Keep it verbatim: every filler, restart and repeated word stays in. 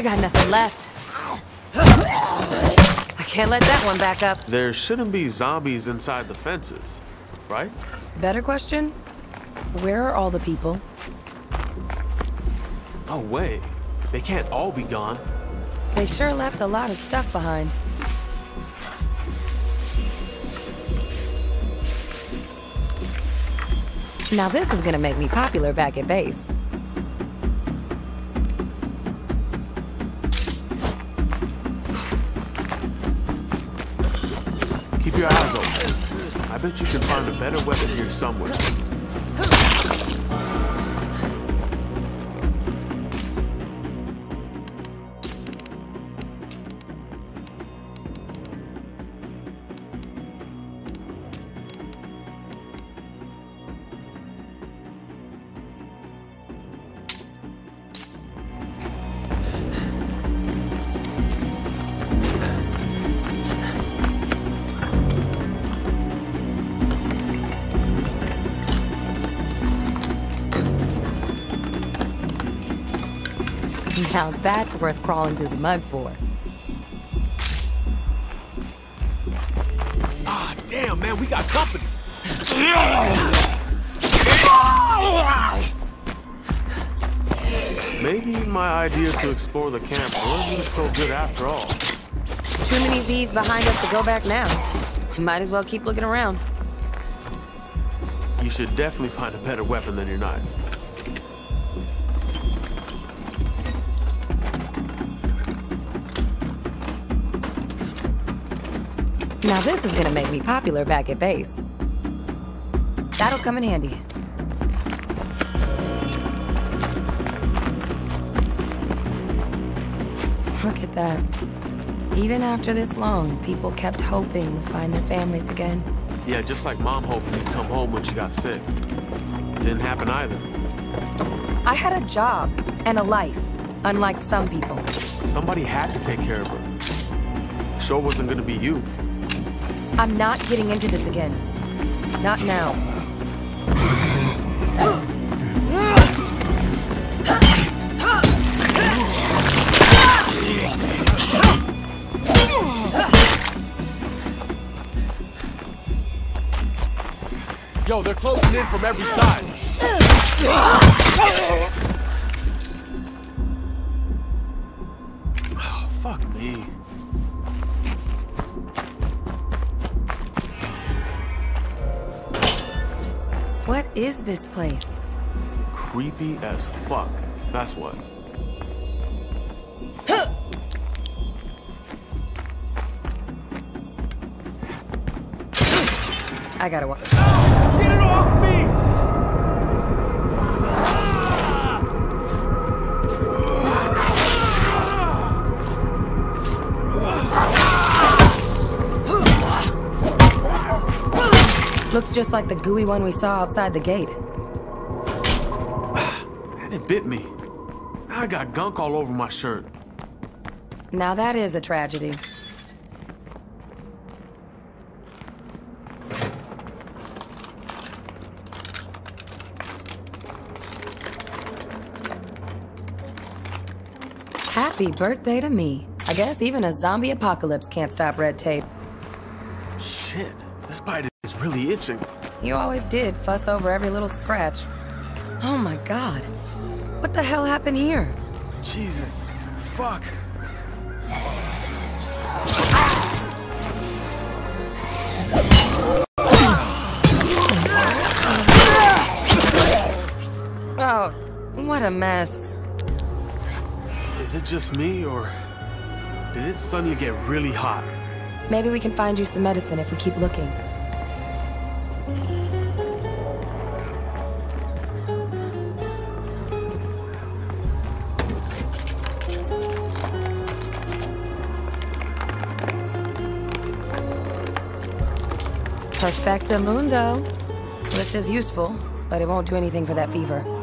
I got nothing left. I can't let that one back up. There shouldn't be zombies inside the fences, right? Better question, where are all the people? No way. They can't all be gone. They sure left a lot of stuff behind. Now this is gonna make me popular back at base. Keep your eyes open. I bet you can find a better weapon here somewhere. Now that's worth crawling through the mud for. Ah, damn, man, we got company. Maybe my idea to explore the camp wasn't so good after all. Too many Z's behind us to go back now. We might as well keep looking around. You should definitely find a better weapon than your knife. Now this is gonna make me popular back at base. That'll come in handy. Look at that. Even after this long, people kept hoping to find their families again. Yeah, just like Mom hoping you'd come home when she got sick. Didn't happen either. I had a job and a life, unlike some people. Somebody had to take care of her. Sure wasn't gonna be you. I'm not getting into this again. Not now. Yo, they're closing in from every side. Oh, fuck me. What is this place? Creepy as fuck. That's what. I gotta watch. Oh, get it off me! Looks just like the gooey one we saw outside the gate. Man, it bit me. Now I got gunk all over my shirt. Now that is a tragedy. Happy birthday to me. I guess even a zombie apocalypse can't stop red tape. Shit, this bite is... it's really itching. You always did fuss over every little scratch. Oh my god. What the hell happened here? Jesus. Fuck. Oh, what a mess. Is it just me, or did it suddenly get really hot? Maybe we can find you some medicine if we keep looking. Perfectamundo. This is useful, but it won't do anything for that fever.